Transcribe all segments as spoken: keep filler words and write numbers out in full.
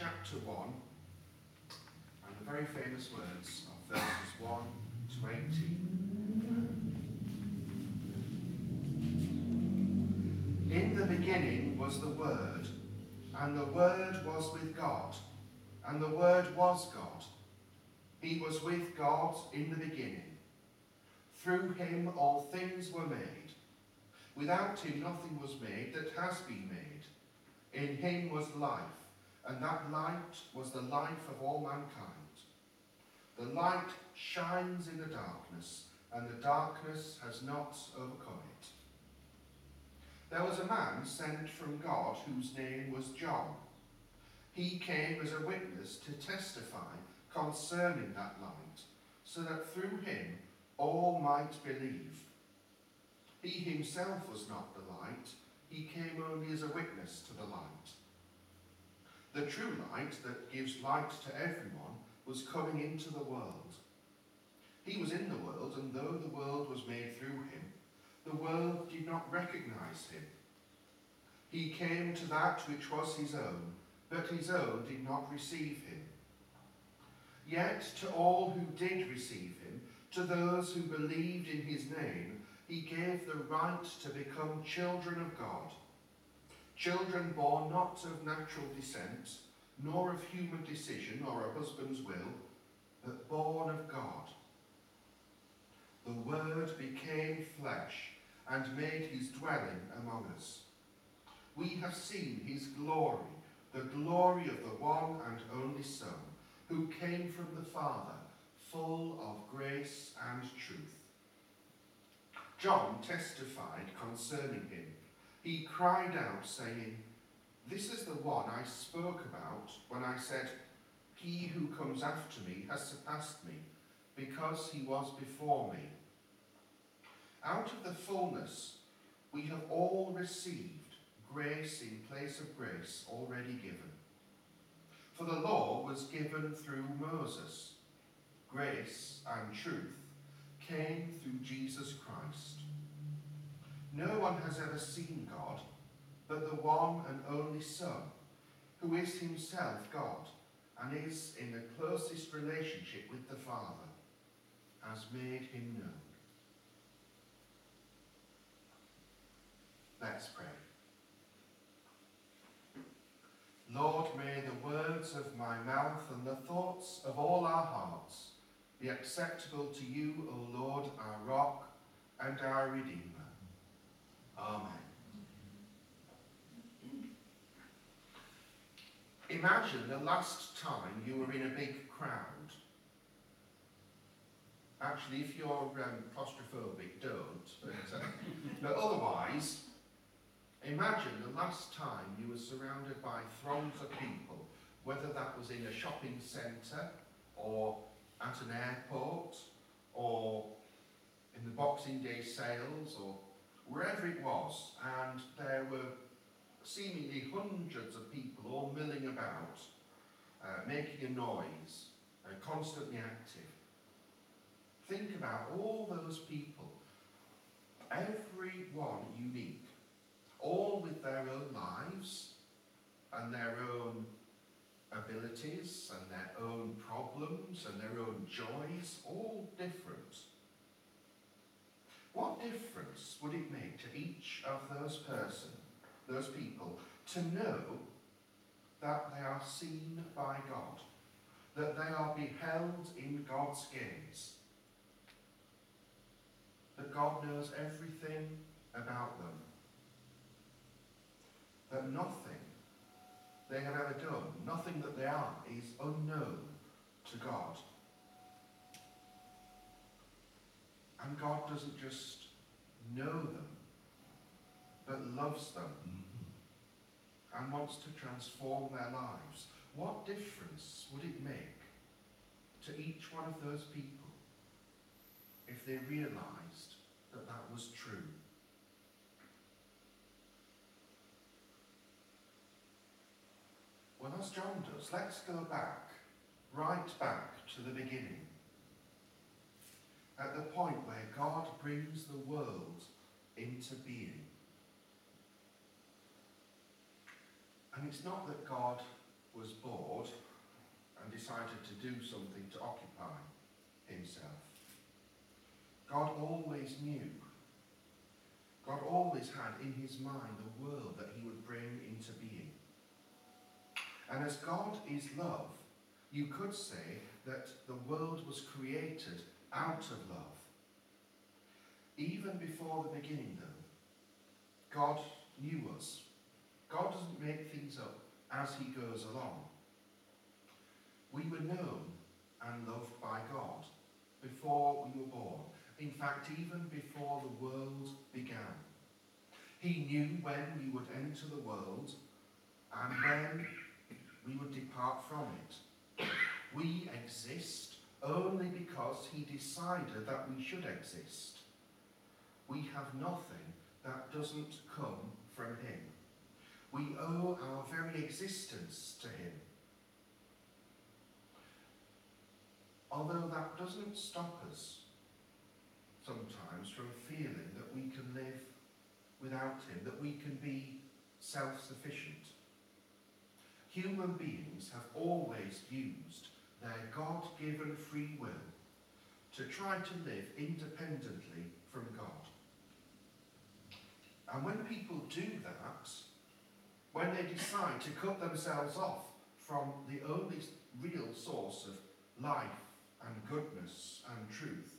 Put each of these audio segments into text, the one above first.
chapter one, and the very famous words of verses one to eighteen. In the beginning was the Word, and the Word was with God, and the Word was God. He was with God in the beginning. Through him all things were made. Without him nothing was made that has been made. In him was life, and that light was the life of all mankind. The light shines in the darkness, and the darkness has not overcome it. There was a man sent from God whose name was John. He came as a witness to testify concerning that light, so that through him all might believe. He himself was not the light, he came only as a witness to the light. The true light that gives light to everyone was coming into the world. He was in the world, and though the world was made through him, the world did not recognize him. He came to that which was his own, but his own did not receive him. Yet to all who did receive him, to those who believed in his name, he gave the right to become children of God. Children born not of natural descent, nor of human decision or a husband's will, but born of God. The Word became flesh and made his dwelling among us. We have seen his glory, the glory of the one and only Son, who came from the Father, full of grace and truth. John testified concerning him. He cried out, saying, "This is the one I spoke about when I said, 'He who comes after me has surpassed me, because he was before me.'" Out of the fullness we have all received grace in place of grace already given. For the law was given through Moses. Grace and truth came through Jesus Christ. No one has ever seen God, but the one and only Son, who is himself God, and is in the closest relationship with the Father, has made him known. Let's pray. Lord, may the words of my mouth and the thoughts of all our hearts be acceptable to you, O Lord, our Rock and our Redeemer. Amen. Imagine the last time you were in a big crowd. Actually, if you're um, claustrophobic, don't. But, uh, but otherwise, imagine the last time you were surrounded by throngs of people, whether that was in a shopping centre, or at an airport, or in the Boxing Day sales, or wherever it was, and there were seemingly hundreds of people all milling about, uh, making a noise, and constantly active. Think about all those people, every one unique, all with their own lives and their own abilities and their own problems and their own joys, all different. What difference would it make to each of those person, those people, to know that they are seen by God, that they are beheld in God's gaze, that God knows everything about them, that nothing they have ever done, nothing that they are, is unknown to God. And God doesn't just know them, but loves them and wants to transform their lives. What difference would it make to each one of those people if they realized that that was true? Well, as John does, let's go back, right back to the beginning, at the point where God brings the world into being. And it's not that God was bored. decided to do something to occupy himself. God always knew. God always had in his mind the world that he would bring into being. And as God is love, you could say that the world was created out of love. Even before the beginning, though, God knew us. God doesn't make things up as he goes along. We were known and loved by God before we were born. In fact, even before the world began. He knew when we would enter the world and when we would depart from it. We exist only because he decided that we should exist. We have nothing that doesn't come from him. We owe our very existence to him. Although that doesn't stop us sometimes from feeling that we can live without him, that we can be self-sufficient. Human beings have always used their God-given free will to try to live independently from God. And when people do that, when they decide to cut themselves off from the only real source of life and goodness and truth,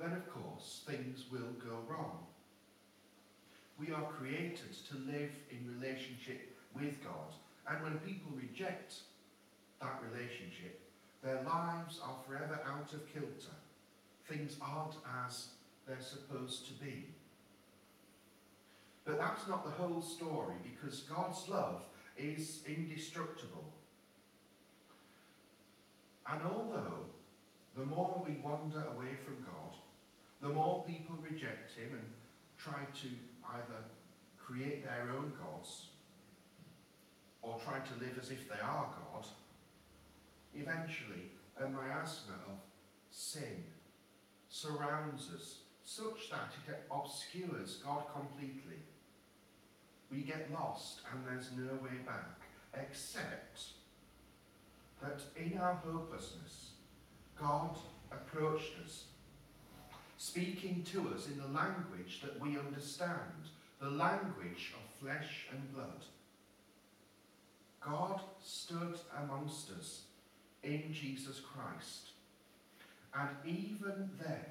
then of course things will go wrong. We are created to live in relationship with God, and when people reject that relationship, their lives are forever out of kilter. Things aren't as they're supposed to be. But that's not the whole story, because God's love is indestructible. And although the more we wander away from God, the more people reject him and try to either create their own gods or try to live as if they are God, eventually a miasma of sin surrounds us such that it obscures God completely. We get lost and there's no way back, except that in our hopelessness, God approached us, speaking to us in the language that we understand, the language of flesh and blood. God stood amongst us in Jesus Christ. And even then,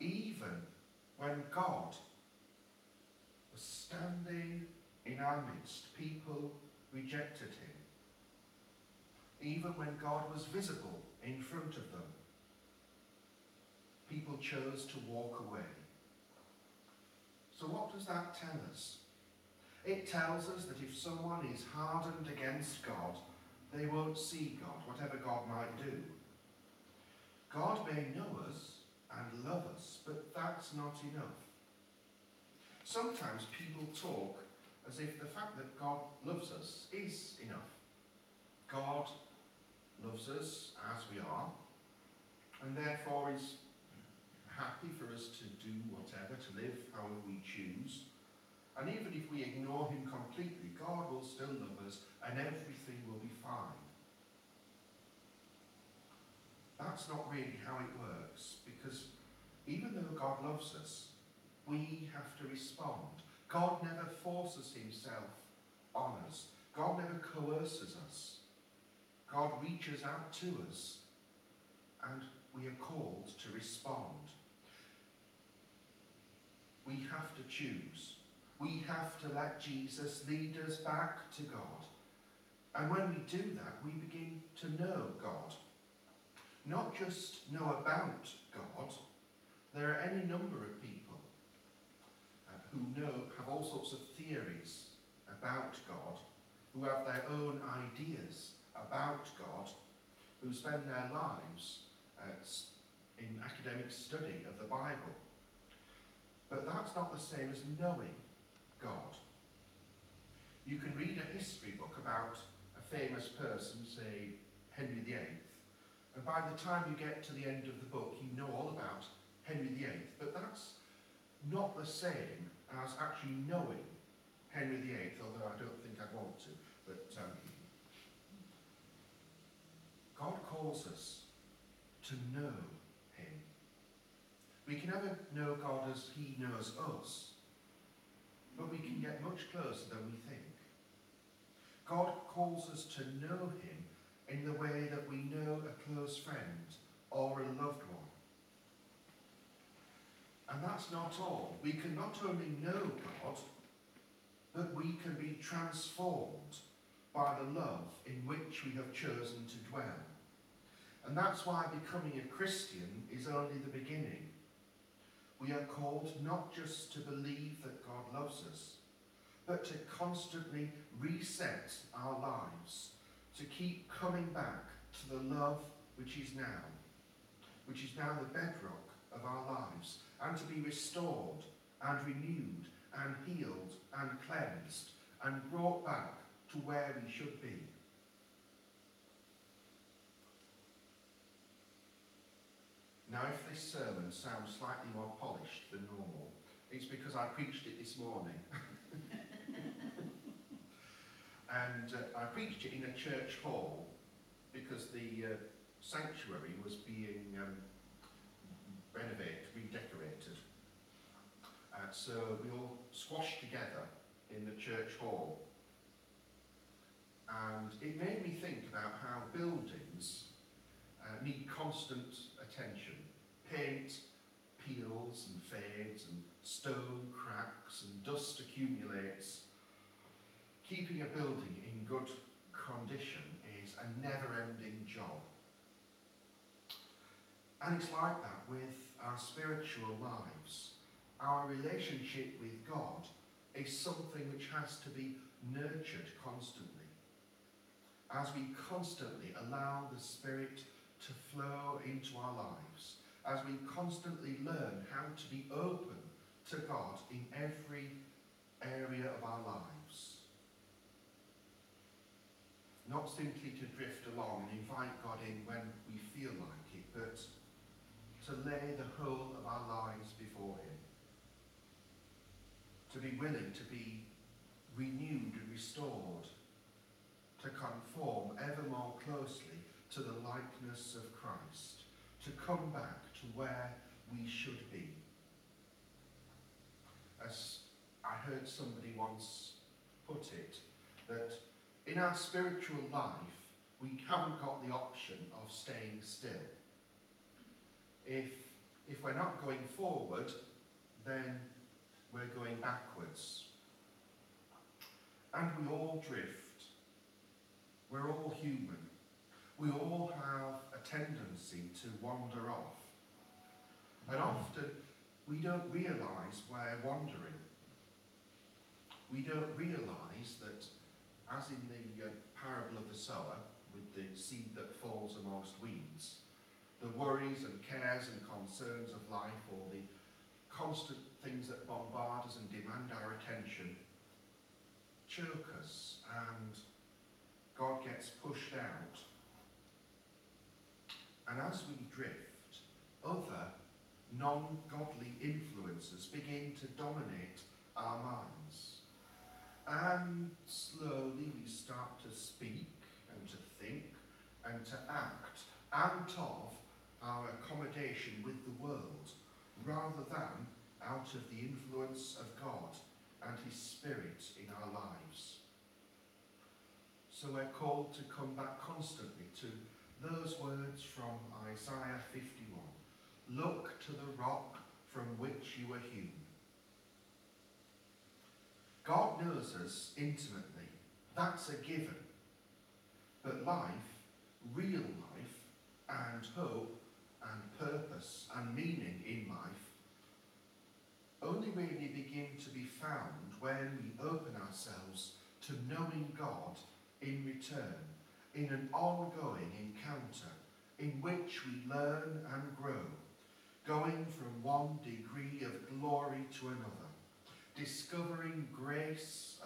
even when God was standing in our midst, people rejected him. Even when God was visible in front of them, people chose to walk away. So what does that tell us? It tells us that if someone is hardened against God, they won't see God, whatever God might do. God may know us and love us, but that's not enough. Sometimes people talk as if the fact that God loves us is enough. God loves us as we are, and therefore is happy for us to do whatever, to live however we choose. And even if we ignore him completely, God will still love us and everything will be fine. That's not really how it works, because even though God loves us, we have to respond. God never forces himself on us. God never coerces us. God reaches out to us, and we are called to respond. We have to choose. We have to let Jesus lead us back to God. And when we do that, we begin to know God. Not just know about God. There are any number of people uh, who know, have all sorts of theories about God, who have their own ideas about God, who spend their lives uh, in academic study of the Bible. But that's not the same as knowing God. You can read a history book about a famous person, say Henry the Eighth, and by the time you get to the end of the book, you know all about Henry the Eighth, but that's not the same as actually knowing Henry the Eighth, although I don't think I'd want to. But um, calls us to know him. We can never know God as he knows us, but we can get much closer than we think. God calls us to know him in the way that we know a close friend or a loved one. And that's not all. We can not only know God, but we can be transformed by the love in which we have chosen to dwell. And that's why becoming a Christian is only the beginning. We are called not just to believe that God loves us, but to constantly reset our lives, to keep coming back to the love which is now, which is now the bedrock of our lives, and to be restored and renewed and healed and cleansed and brought back to where we should be. Now, if this sermon sounds slightly more polished than normal, it's because I preached it this morning. And uh, I preached it in a church hall because the uh, sanctuary was being um, renovated, redecorated. Uh, so we all squashed together in the church hall. And it made me think about how buildings uh, need constant attention. Paint peels and fades, and stone cracks, and dust accumulates. Keeping a building in good condition is a never-ending job. And it's like that with our spiritual lives. Our relationship with God is something which has to be nurtured constantly, as we constantly allow the Spirit to flow into our lives, as we constantly learn how to be open to God in every area of our lives. Not simply to drift along and invite God in when we feel like it, but to lay the whole of our lives before him. To be willing to be renewed and restored, to conform ever more closely to the likeness of Christ, to come back to where we should be. As I heard somebody once put it, that in our spiritual life, we haven't got the option of staying still. If, if we're not going forward, then we're going backwards. And we all drift. We're all human. We all have a tendency to wander off. And often we don't realise we're wandering. We don't realise that, as in the uh, parable of the sower, with the seed that falls amongst weeds, the worries and cares and concerns of life, or the constant things that bombard us and demand our attention, choke us, and God gets pushed out. And as we drift, other non-godly influences begin to dominate our minds. And slowly we start to speak and to think and to act out of our accommodation with the world, rather than out of the influence of God and his Spirit in our lives. So we're called to come back constantly to those words from Isaiah fifty-one. Look to the rock from which you were hewn. God knows us intimately. That's a given. But life, real life, and hope, and purpose, and meaning in life, only really begin to be found when we open ourselves to knowing God in return, in an ongoing encounter in which we learn and grow, going from one degree of glory to another, discovering grace